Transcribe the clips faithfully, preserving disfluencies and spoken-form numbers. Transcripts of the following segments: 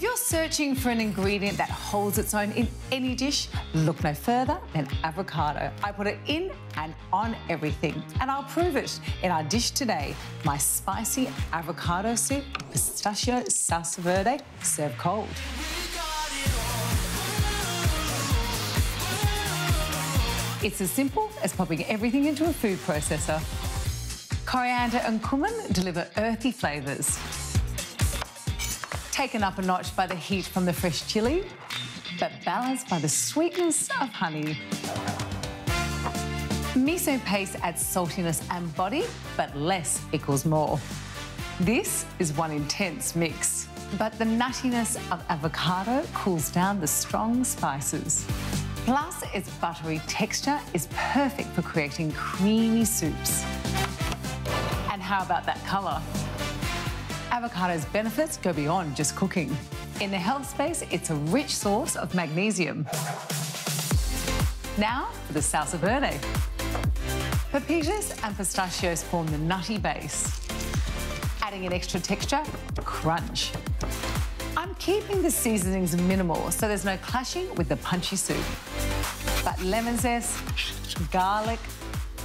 If you're searching for an ingredient that holds its own in any dish, look no further than avocado. I put it in and on everything, and I'll prove it in our dish today. My spicy avocado soup, pistachio salsa verde, served cold. It's as simple as popping everything into a food processor. Coriander and cumin deliver earthy flavours. Taken up a notch by the heat from the fresh chilli, but balanced by the sweetness of honey. Miso paste adds saltiness and body, but less equals more. This is one intense mix, but the nuttiness of avocado cools down the strong spices. Plus, its buttery texture is perfect for creating creamy soups. And how about that colour? Avocado's benefits go beyond just cooking. In the health space, it's a rich source of magnesium. Now for the salsa verde. Pepitas and pistachios form the nutty base, adding an extra texture, crunch. I'm keeping the seasonings minimal so there's no clashing with the punchy soup. But lemon zest, garlic,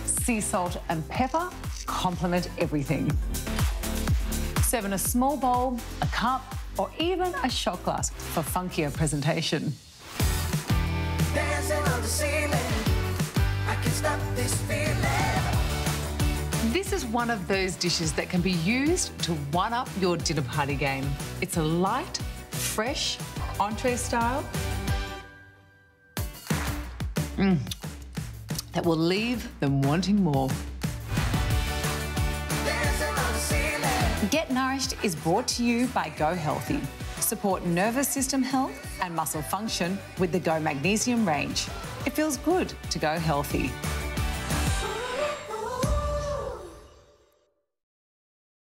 sea salt and pepper complement everything. Serve in a small bowl, a cup, or even a shot glass for funkier presentation. Dancing on the ceiling, I can stop this feeling. This is one of those dishes that can be used to one-up your dinner party game. It's a light, fresh, entree style mm, that will leave them wanting more. Get Nourished is brought to you by Go Healthy. Support nervous system health and muscle function with the Go Magnesium range. It feels good to go healthy.